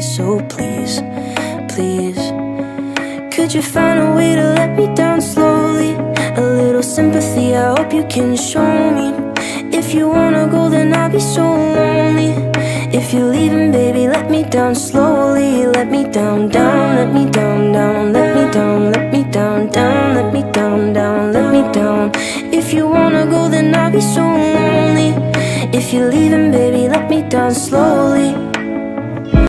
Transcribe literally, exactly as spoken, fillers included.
me, so please, please, could you find a way to let me down slowly? A little sympathy, I hope you can show me. If you wanna go, then I'll be so lonely. If you're leaving, baby, let me down slowly. Let me down, down, let me down, down. Let me down, let me down, down. Let me down, down, let me down. If you wanna go, then I'll be so lonely. If you're leaving, baby, let me down slowly.